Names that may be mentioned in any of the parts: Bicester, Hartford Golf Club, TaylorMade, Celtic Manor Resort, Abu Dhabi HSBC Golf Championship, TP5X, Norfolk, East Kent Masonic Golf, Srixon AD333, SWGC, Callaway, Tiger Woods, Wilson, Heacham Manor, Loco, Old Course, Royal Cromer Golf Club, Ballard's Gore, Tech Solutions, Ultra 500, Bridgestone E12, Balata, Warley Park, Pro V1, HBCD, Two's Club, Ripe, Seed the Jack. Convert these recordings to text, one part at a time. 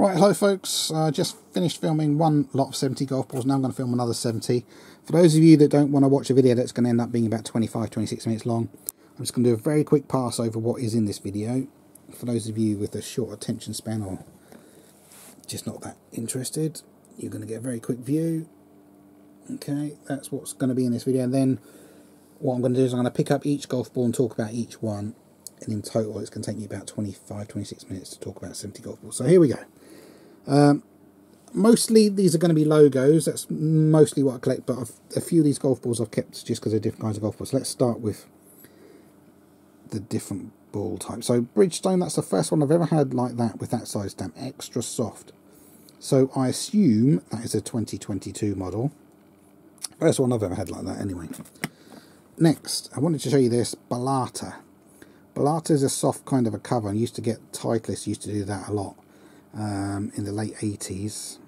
Right, hello folks, just finished filming one lot of 70 golf balls. Now I'm going to film another 70. For those of you that don't want to watch a video that's going to end up being about 25-26 minutes long, I'm just going to do a very quick pass over what is in this video. For those of you with a short attention span or just not that interested, you're going to get a very quick view. Okay, that's what's going to be in this video. And then what I'm going to do is I'm going to pick up each golf ball and talk about each one. And in total, it's going to take me about 25-26 minutes to talk about 70 golf balls. So here we go. Mostly these are going to be logos. That's mostly what I collect, but a few of these golf balls I've kept just because they're different kinds of golf balls. So let's start with the different ball type. So Bridgestone, that's the first one I've ever had like that with that size stamp, extra soft. So I assume that is a 2022 model. First one I've ever had like that anyway. Next, I wanted to show you this Balata. Balata is a soft kind of a cover, and Titleist used to do that a lot in the late 80s,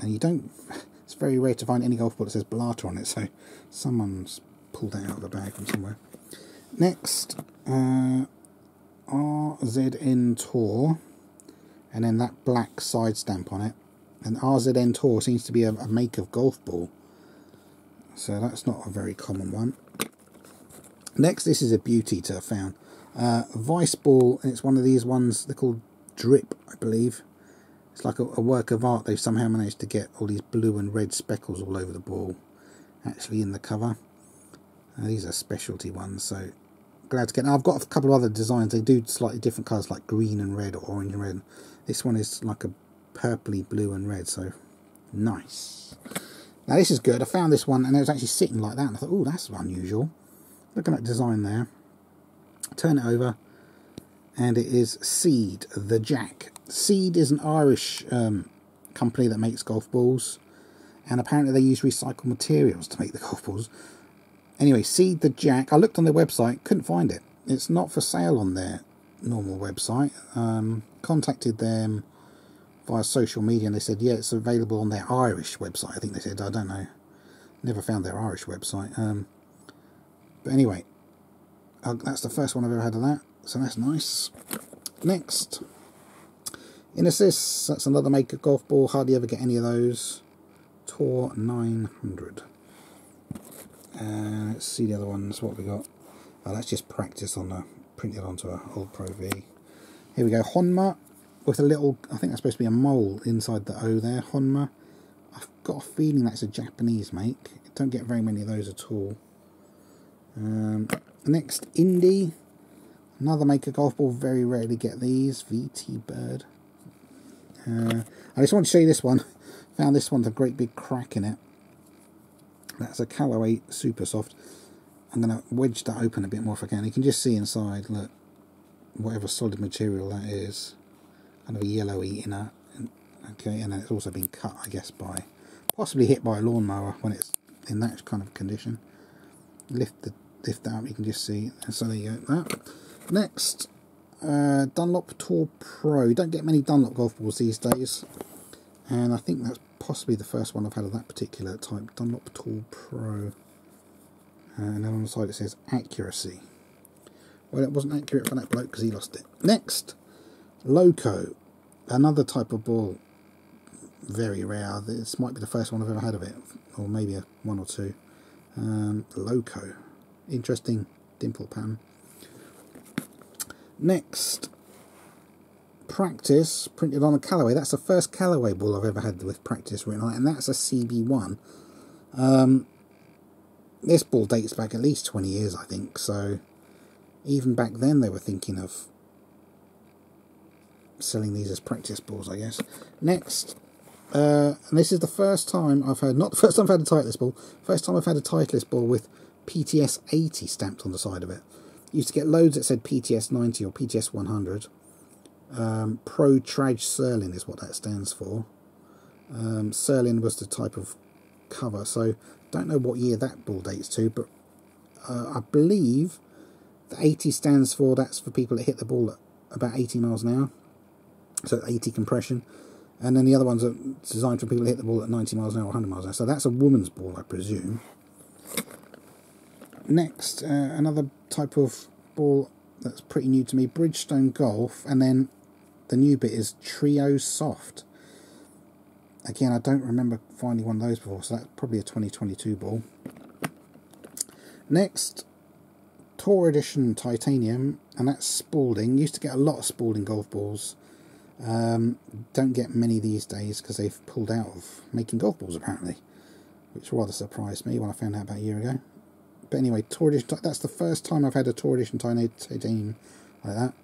and it's very rare to find any golf ball that says Balata on it, so someone's pulled that out of the bag from somewhere. Next, RZN Tour, and then that black side stamp on it, and RZN Tour seems to be a make of golf ball, so that's not a very common one. Next, this is a beauty to have found, Vice ball, and it's one of these ones, they're called Drip, I believe. It's like a work of art. They've somehow managed to get all these blue and red speckles all over the ball, actually in the cover. These are specialty ones, so glad to get. Now I've got a couple of other designs. They do slightly different colours, like green and red or orange and red. This one is like a purpley blue and red, so nice. Now this is good. I found this one, and it was actually sitting like that, and I thought, oh, that's unusual. Look at that design there. Turn it over, and it is Seed the Jack. Seed is an Irish company that makes golf balls, and apparently they use recycled materials to make the golf balls. Anyway, Seed the Jack. I looked on their website, couldn't find it. It's not for sale on their normal website. Contacted them via social media, and they said, yeah, it's available on their Irish website. I think they said, I don't know. Never found their Irish website. But anyway, that's the first one I've ever had of that. So that's nice. Next, Inesis, that's another make of golf ball. Hardly ever get any of those. Tour 900. Let's see the other ones. What have we got? Oh, that's just practice on a printed onto an old Pro V. Here we go. Honma with a little. I think that's supposed to be a mole inside the O there. Honma. I've got a feeling that's a Japanese make. Don't get very many of those at all. Next, Indy. Another make of golf ball, very rarely get these. VT-Bird. I just want to show you this one. Found this one's a great big crack in it. That's a Callaway Super Soft. I'm going to wedge that open a bit more if I can. You can just see inside, look, whatever solid material that is. Kind of a yellowy inner. Okay, and then it's also been cut, I guess, by, possibly hit by a lawnmower when it's in that kind of condition. Lift that up, you can just see. So there you go, that. Next, Dunlop Tour Pro. You don't get many Dunlop golf balls these days, and I think that's possibly the first one I've had of that particular type, Dunlop Tour Pro. And then on the side it says accuracy. Well, it wasn't accurate for that bloke because he lost it. Next, Loco, another type of ball, very rare. This might be the first one I've ever had of it, or maybe one or two. Loco, interesting dimple pattern. Next, practice printed on a Callaway. That's the first Callaway ball I've ever had with practice written on it, and that's a CB1. This ball dates back at least 20 years, I think, so even back then they were thinking of selling these as practice balls, I guess. Next, and this is the first time I've had, not the first time I've had a Titleist ball, first time I've had a Titleist ball with PTS80 stamped on the side of it. Used to get loads that said PTS90 or PTS100. Pro-Trag-Serlin is what that stands for. Serlin was the type of cover, so don't know what year that ball dates to, but I believe the 80 stands for, that's for people that hit the ball at about 80 miles an hour, so 80 compression, and then the other ones are designed for people that hit the ball at 90 miles an hour or 100 miles an hour, so that's a woman's ball, I presume. Next, another type of ball that's pretty new to me, Bridgestone Golf, and then the new bit is Trio Soft. Again, I don't remember finding one of those before, so that's probably a 2022 ball. Next, Tour Edition Titanium, and that's Spalding. Used to get a lot of Spalding golf balls. Don't get many these days because they've pulled out of making golf balls apparently, which rather surprised me when I found out about a year ago. But anyway, Tour Edition, that's the first time I've had a Tour Edition Titanium like that.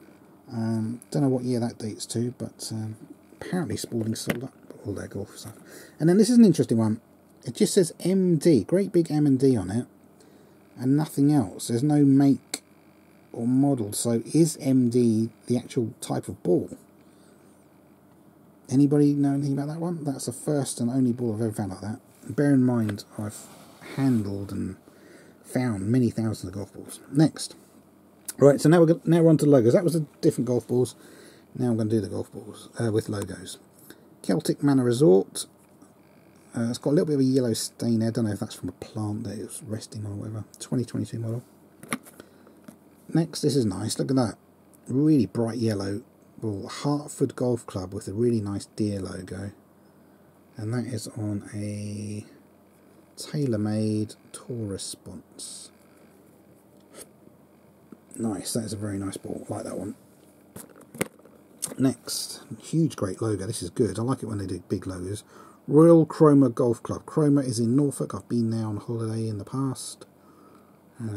Don't know what year that dates to, but apparently Spalding sold up all their golf stuff. And then this is an interesting one. It just says MD, great big M&D on it, and nothing else. There's no make or model. So is MD the actual type of ball? Anybody know anything about that one? That's the first and only ball I've ever found like that. Bear in mind, I've handled and found many thousands of golf balls. Next. Right, so now we're on to logos. That was the different golf balls. Now I'm going to do the golf balls with logos. Celtic Manor Resort. It's got a little bit of a yellow stain there. I don't know if that's from a plant that it was resting on or whatever. 2022 model. Next, this is nice. Look at that. Really bright yellow. Well, Hartford Golf Club with a really nice deer logo, and that is on a TaylorMade Tour Response. Nice, that is a very nice ball, I like that one. Next, huge great logo, this is good, I like it when they do big logos. Royal Cromer Golf Club. Cromer is in Norfolk, I've been there on holiday in the past,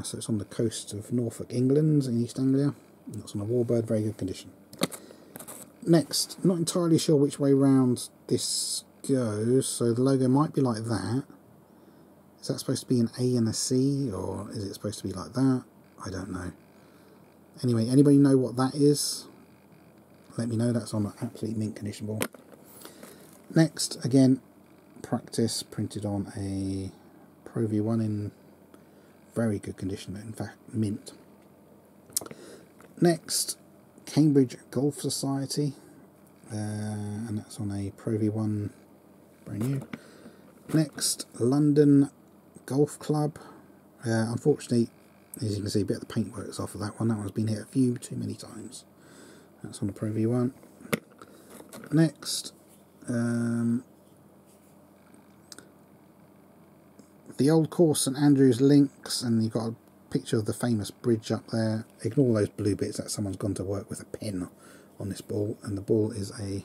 so it's on the coast of Norfolk, England, in East Anglia. It's on a warbird, very good condition. Next, not entirely sure which way round this goes, so the logo might be like that. Is that supposed to be an A and a C, or is it supposed to be like that? I don't know. Anyway, anybody know what that is? Let me know, that's on an absolute mint condition ball. Next, again, practice printed on a Pro V1 in very good condition, in fact, mint. Next, Cambridge Golf Society, and that's on a Pro V1, brand new. Next, London Golf Club. Unfortunately, as you can see, a bit of the paintwork's off of that one. That one's been hit a few too many times. That's on a Pro V1. Next, the Old Course St Andrews Links, and you've got a picture of the famous bridge up there. Ignore those blue bits, that someone's gone to work with a pen on this ball, and the ball is a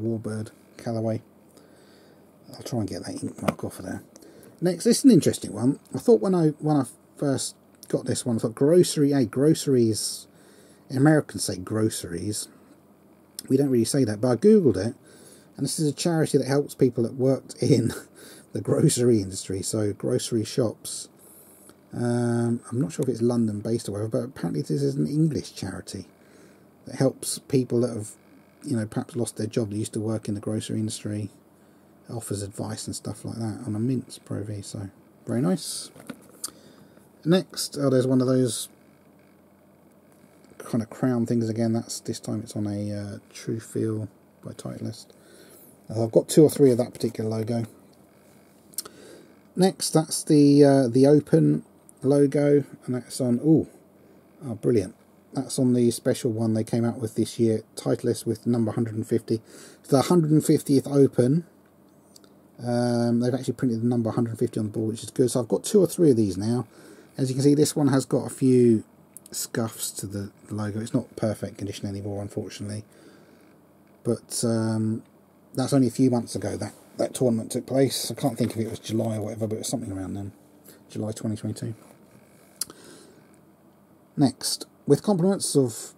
Warbird Callaway. I'll try and get that ink mark off of there. Next, this is an interesting one. I thought when I first got this one, I thought grocery A, groceries. Americans say groceries. We don't really say that, but I googled it, and this is a charity that helps people that worked in the grocery industry, so grocery shops. I'm not sure if it's London based or whatever, but apparently this is an English charity that helps people that have, you know, perhaps lost their job, that used to work in the grocery industry. It offers advice and stuff like that on a Mint Pro V, so very nice. Next, oh, there's one of those kind of crown things again. That's this time it's on a True Feel by Titleist. I've got two or three of that particular logo. Next, that's the Open logo, and that's on, oh, brilliant, that's on the special one they came out with this year, Titleist with number 150, the 150th Open. They've actually printed the number 150 on the ball, which is good. So I've got two or three of these now. As you can see, this one has got a few scuffs to the logo. It's not perfect condition anymore, unfortunately, but that's only a few months ago that tournament took place. I can't think if it was July or whatever, but it was something around then, July 2022. Next, with compliments of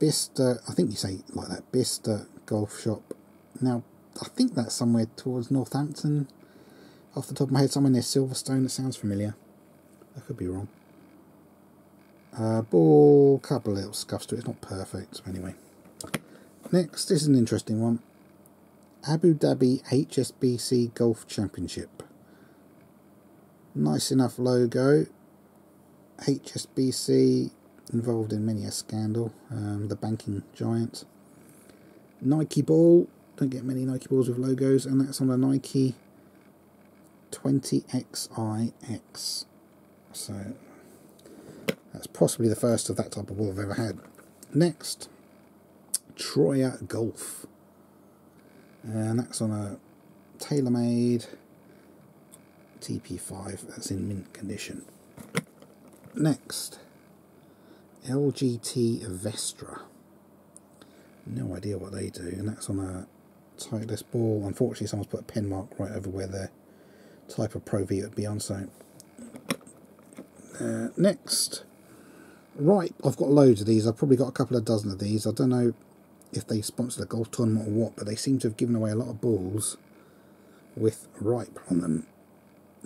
Bicester, I think you say like that, Bicester Golf Shop. Now, I think that's somewhere towards Northampton, off the top of my head, somewhere near Silverstone. That sounds familiar. I could be wrong. Ball, couple of little scuffs to it. It's not perfect, so anyway. Next, this is an interesting one. Abu Dhabi HSBC Golf Championship. Nice enough logo. HSBC involved in many a scandal. The banking giant. Nike ball. Don't get many Nike balls with logos, and that's on a Nike 20xIX. So that's possibly the first of that type of ball I've ever had. Next, Troyat Golf. And that's on a TaylorMade TP5, that's in mint condition. Next, LGT Vestra. No idea what they do, and that's on a Titleist ball. Unfortunately, someone's put a pen mark right over where the type of Pro V would be on, so... next, Ripe. I've got loads of these. I've probably got a couple of dozen of these. I don't know if they sponsor a golf tournament or what, but they seem to have given away a lot of balls with Ripe on them.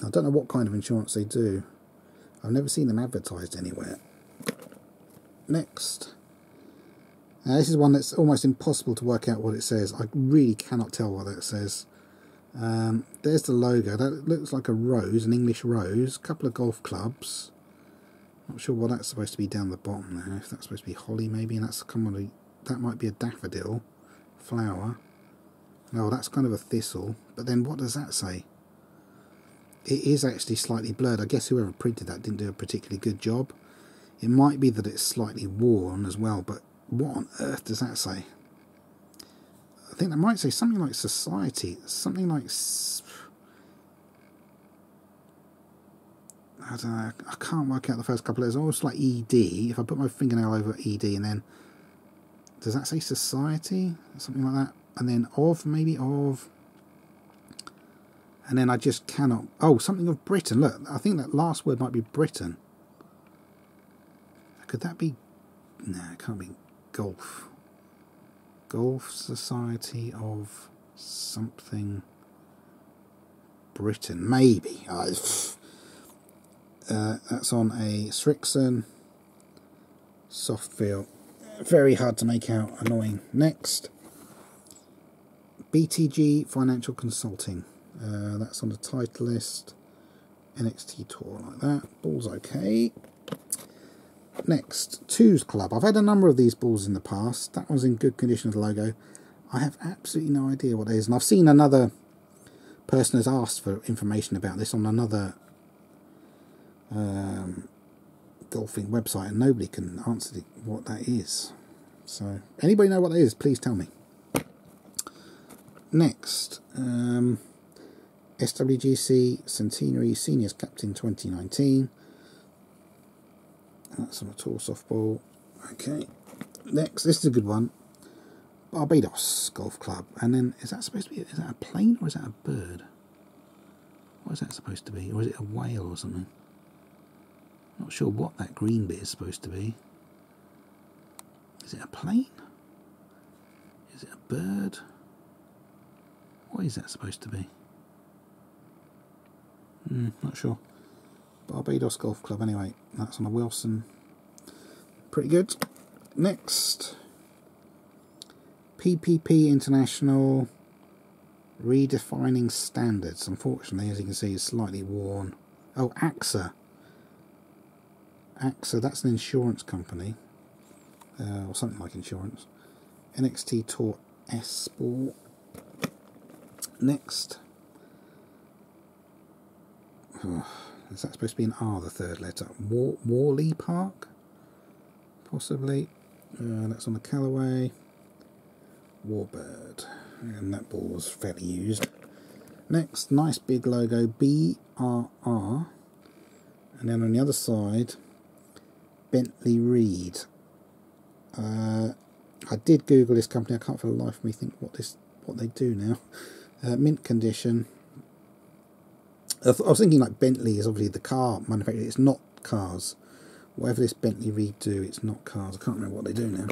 I don't know what kind of insurance they do. I've never seen them advertised anywhere. Next. Now, this is one that's almost impossible to work out what it says. I really cannot tell what that says. There's the logo. That looks like a rose, an English rose. A couple of golf clubs. Not sure what that's supposed to be down the bottom there. If that's supposed to be holly, maybe. And that's commonly, that might be a daffodil flower. Oh, that's kind of a thistle. But then what does that say? It is actually slightly blurred. I guess whoever printed that didn't do a particularly good job. It might be that it's slightly worn as well, but what on earth does that say? I think that might say something like society, something like... I don't know, I can't work out the first couple of letters. Almost like ED, if I put my fingernail over ED and then... Does that say society? Something like that. And then of, maybe of... And then I just cannot... Oh, something of Britain. Look, I think that last word might be Britain. Could that be... No, it can't be golf. Golf Society of something... Britain. Maybe. That's on a Srixon. Soft feel. Very hard to make out. Annoying. Next. BTG Financial Consulting. That's on the Titleist, NXT Tour, like that. Ball's okay. Next, Two's Club. I've had a number of these balls in the past. That one's in good condition with the logo. I have absolutely no idea what it is. And I've seen another person has asked for information about this on another golfing website, and nobody can answer what that is. So, anybody know what that is, please tell me. Next, SWGC Centenary Seniors Captain 2019. That's on a tall softball. Okay. Next, this is a good one. Barbados Golf Club. And then, is that supposed to be, is that a plane or is that a bird? What is that supposed to be? Or is it a whale or something? Not sure what that green bit is supposed to be. Is it a plane? Is it a bird? What is that supposed to be? Not sure. Barbados Golf Club, anyway. That's on a Wilson. Pretty good. Next. PPP International Redefining Standards. Unfortunately, as you can see, it's slightly worn. Oh, AXA. AXA, that's an insurance company. Or something like insurance. NXT Tour S Sport. Next. Is that supposed to be an R, the third letter? Warley Park? Possibly. That's on the Callaway. Warbird. And that ball was fairly used. Next, nice big logo, BRR. And then on the other side, Bentley Reed. I did Google this company. I can't for the life of me think what they do now. Mint condition. I was thinking like Bentley is obviously the car manufacturer. It's not cars. Whatever this Bentley Reed do, it's not cars. I can't remember what they do now.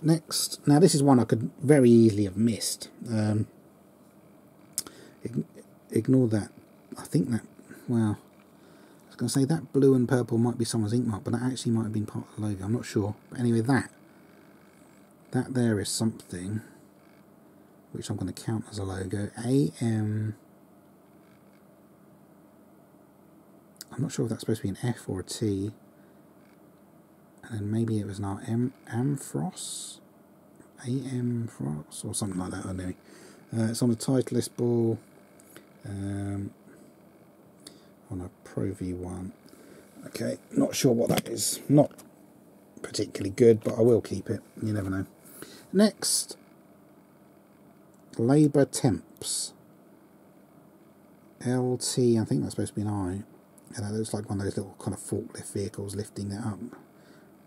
Next. Now this is one I could very easily have missed. Ignore that. I think that, wow. I was going to say that blue and purple might be someone's ink mark, but that actually might have been part of the logo. I'm not sure. But anyway, that there is something which I'm going to count as a logo. I'm not sure if that's supposed to be an F or a T. And then maybe it was an Amphros? Amphros? Or something like that, I don't know. It's on a Titleist ball. On a Pro V1. Okay, not sure what that is. Not particularly good, but I will keep it. You never know. Next, Labour Temps. LT, I think that's supposed to be an I. And that looks like one of those little kind of forklift vehicles lifting it up.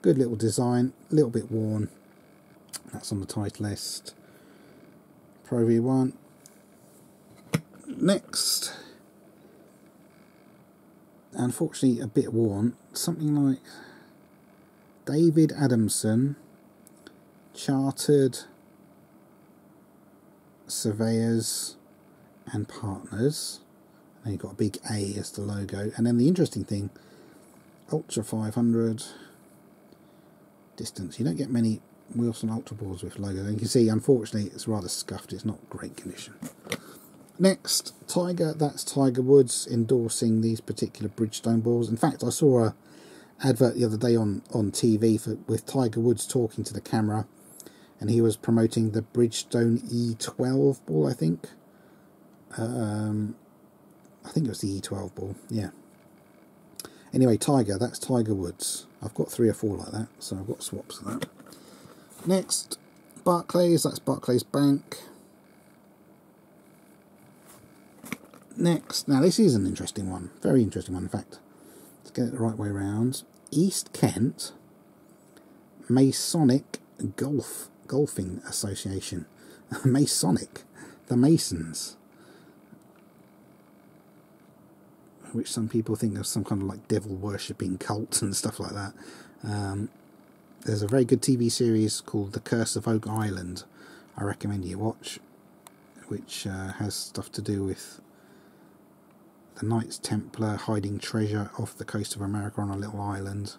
Good little design, a little bit worn. That's on the Titleist. Pro V1. Next, unfortunately a bit worn, something like David Adamson, Chartered Surveyors and Partners, and you've got a big A as the logo, and then the interesting thing, Ultra 500 distance. You don't get many Wilson Ultra boards with logos, and you can see unfortunately it's rather scuffed, it's not great condition. Next, Tiger, that's Tiger Woods endorsing these particular Bridgestone balls. In fact, I saw an advert the other day on TV with Tiger Woods talking to the camera, and he was promoting the Bridgestone E12 ball, I think. I think it was the E12 ball, yeah. Anyway, Tiger, that's Tiger Woods. I've got three or four like that, so I've got swaps of that. Next, Barclays, that's Barclays Bank. Next, now this is an interesting one, very interesting one in fact. Let's get it the right way round. East Kent Masonic Golfing Association. Masonic, the Masons. Which some people think of some kind of like devil worshipping cult and stuff like that. There's a very good TV series called The Curse of Oak Island, I recommend you watch, which has stuff to do with the Knights Templar hiding treasure off the coast of America on a little island,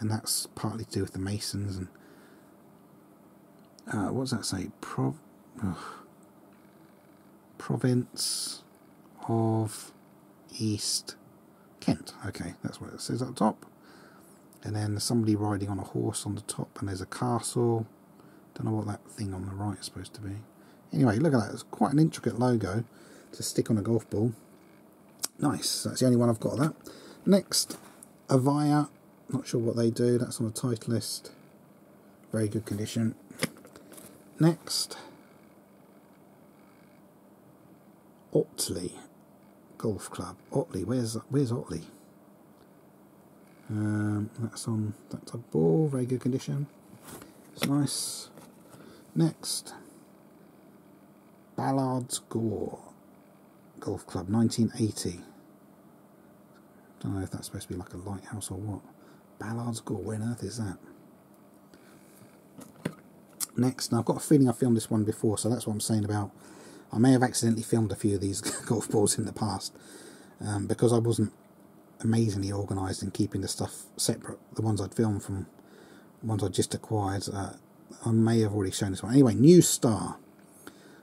and that's partly to do with the Masons. And what does that say? Province of East Kent. Okay, that's what it says up top. And then there's somebody riding on a horse on the top, and there's a castle. Don't know what that thing on the right is supposed to be. Anyway, look at that. It's quite an intricate logo to stick on a golf ball. Nice, that's the only one I've got of that. Next, Avaya, not sure what they do, that's on the Titleist, very good condition. Next, Otley Golf Club. Otley, where's Otley? That's on that type of ball, very good condition, it's nice. Next, Ballard's Gore Golf Club, 1980. Don't know if that's supposed to be like a lighthouse or what. Ballard's Gore, where on earth is that? Next, now I've got a feeling I filmed this one before, so that's what I'm saying about I may have accidentally filmed a few of these golf balls in the past, because I wasn't amazingly organised in keeping the stuff separate, the ones I'd filmed from ones I just acquired. I may have already shown this one. Anyway, New Star.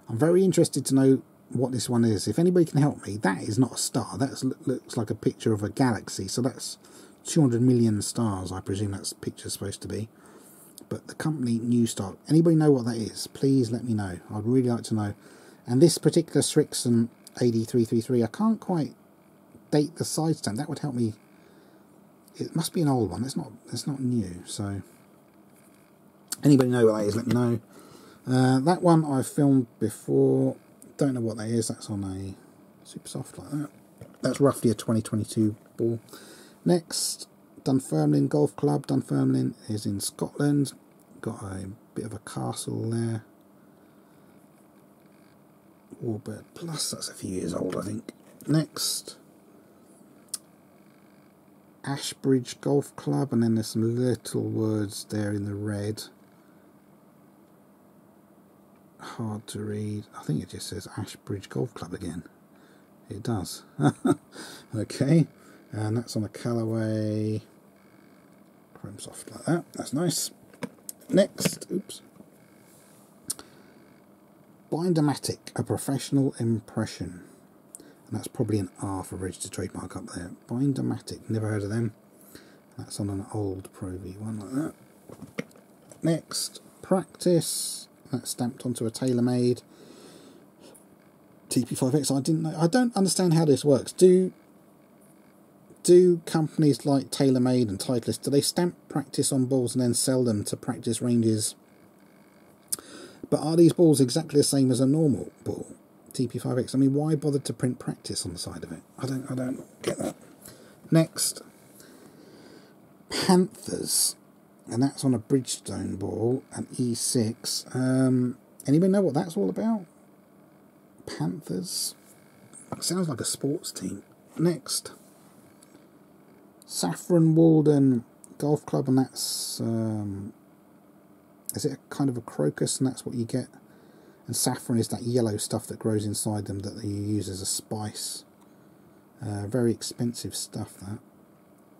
I'm very interested to know what this one is. If anybody can help me, that is not a star, that looks like a picture of a galaxy, so that's 200 million stars, I presume that's picture's supposed to be. But the company New Star, anybody know what that is? Please let me know, I'd really like to know. And this particular Srixon AD333, I can't quite date the side stand, that would help me. It must be an old one, it's not new, so anybody know what that is, let me know. That one I've filmed before. Don't know what that is, that's on a super soft like that. That's roughly a 2022 ball. Next, Dunfermline Golf Club. Dunfermline is in Scotland. Got a bit of a castle there. Warbird Plus, that's a few years old I think. Next, Ashbridge Golf Club, and then there's some little words there in the red. Hard to read. I think it just says Ashbridge Golf Club again. It does. Okay, and that's on a Callaway, chrome soft like that. That's nice. Next, oops. Bind-O-Matic, a professional impression, and that's probably an R for registered trademark up there. Bind-O-Matic, never heard of them. That's on an old Pro V1 like that. Next, Practice. That's stamped onto a TaylorMade TP5X. I didn't know. I don't understand how this works. Do companies like TaylorMade and Titleist, do they stamp Practice on balls and then sell them to practice ranges But are these balls exactly the same as a normal ball? TP5X. I mean, why bother to print practice on the side of it? I don't get that. Next, Panthers, and that's on a Bridgestone ball, an E6. Anybody know what that's all about? Panthers. It sounds like a sports team. Next, Saffron Walden Golf Club, and that's is it a kind of a crocus, and that's what you get. And saffron is that yellow stuff that grows inside them that they use as a spice. Very expensive stuff, that,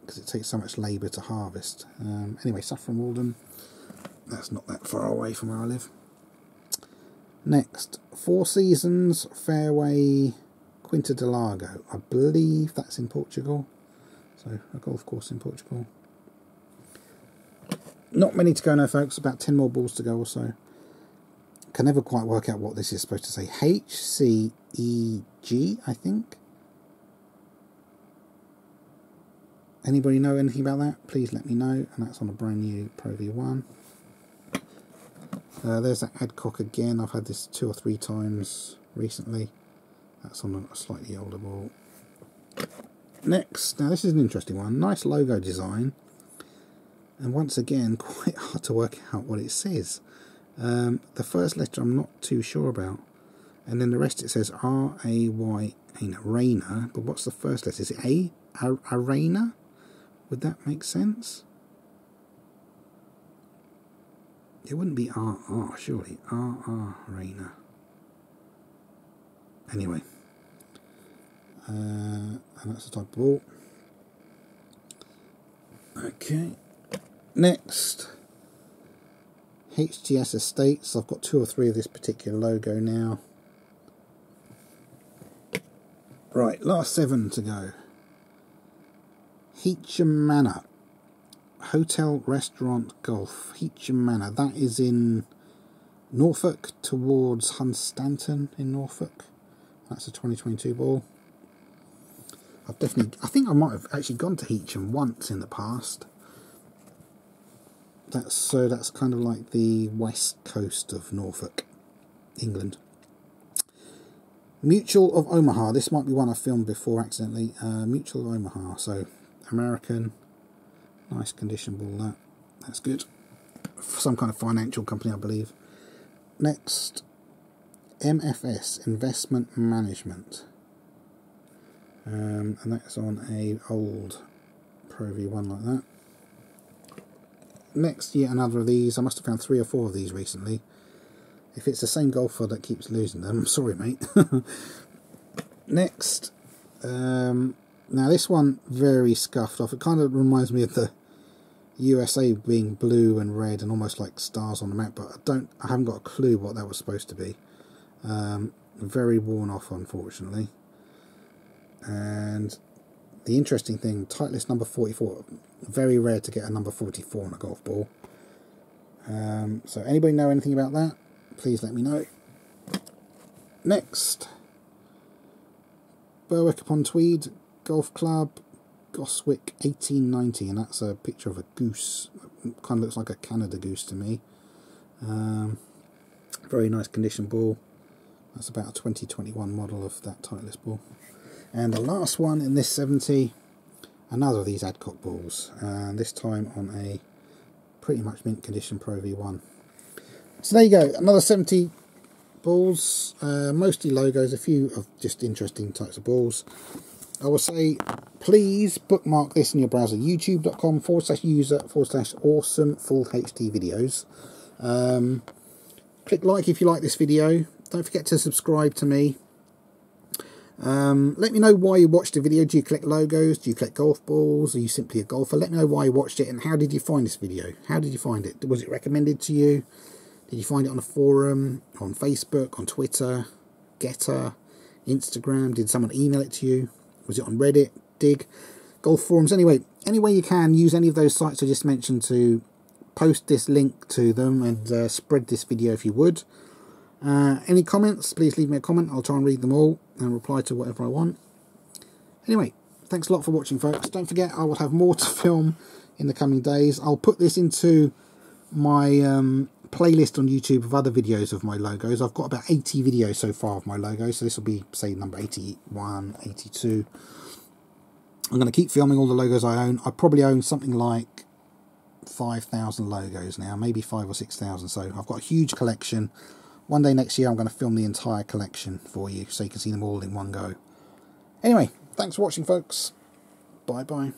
because it takes so much labour to harvest. Anyway, Saffron Walden, that's not that far away from where I live. Next, Four Seasons Fairway Quinta de Largo. I believe that's in Portugal, so a golf course in Portugal. Not many to go now, folks, about 10 more balls to go or so. Can never quite work out what this is supposed to say. HCEG, I think. Anybody know anything about that? Please let me know. And that's on a brand new Pro V1. There's that Adcock again. I've had this 2 or 3 times recently. That's on a slightly older ball. Next. Now this is an interesting one. Nice logo design. And once again, quite hard to work out what it says. The first letter I'm not too sure about. And then the rest it says R-A-Y-N, Raina. But what's the first letter? Is it A? Arena? Would that make sense? It wouldn't be RR, surely. RR Arena. Anyway. And that's the type of ball. Okay. Next. HTS Estates. I've got 2 or 3 of this particular logo now. Right, last 7 to go. Heacham Manor Hotel Restaurant Golf. Heacham Manor, that is in Norfolk, towards Hunstanton in Norfolk. That's a 2022 ball. I think I might have actually gone to Heacham once in the past. That's kind of like the west coast of Norfolk, England. Mutual of Omaha. This might be one I filmed before accidentally. Mutual of Omaha. So American, nice condition ball, that's good. Some kind of financial company, I believe. Next, MFS Investment Management, and that's on a old Pro V1 like that. Next, yet another of these. I must have found 3 or 4 of these recently. If it's the same golfer that keeps losing them, I'm sorry, mate. Next. Now this one, very scuffed off. It kind of reminds me of the USA being blue and red and almost like stars on the map, but I haven't got a clue what that was supposed to be. Very worn off, unfortunately. And the interesting thing, Titleist number 44. Very rare to get a number 44 on a golf ball. So anybody know anything about that? Please let me know. Next, Berwick upon Tweed Golf Club, Goswick 1890, and that's a picture of a goose. It kind of looks like a Canada goose to me. Very nice condition ball. That's about a 2021 model of that Titleist ball. And the last one in this 70, another of these Adcock balls, and this time on a pretty much mint condition Pro V1. So there you go, another 70 balls, mostly logos, a few of just interesting types of balls. I will say, please bookmark this in your browser, youtube.com/user/awesome full HD videos. Click like if you like this video. Don't forget to subscribe to me. Let me know why you watched the video. Do you collect logos? Do you collect golf balls? Are you simply a golfer? Let me know why you watched it, and how did you find this video? How did you find it? Was it recommended to you? Did you find it on a forum, on Facebook, on Twitter, Getter, Instagram? Did someone email it to you? Was it on Reddit, Dig, golf forums? Anyway, any way you can, use any of those sites I just mentioned to post this link to them, and spread this video if you would. Any comments, please leave me a comment. I'll try and read them all and reply to whatever I want. Anyway, thanks a lot for watching, folks. Don't forget, I will have more to film in the coming days. I'll put this into my playlist on YouTube of other videos of my logos. I've got about 80 videos so far of my logos, so this will be, say, number 81, 82. I'm going to keep filming all the logos I own. I probably own something like 5,000 logos now, maybe 5,000 or 6,000, so I've got a huge collection. One day next year I'm going to film the entire collection for you, so you can see them all in one go. Anyway, thanks for watching, folks. Bye-bye.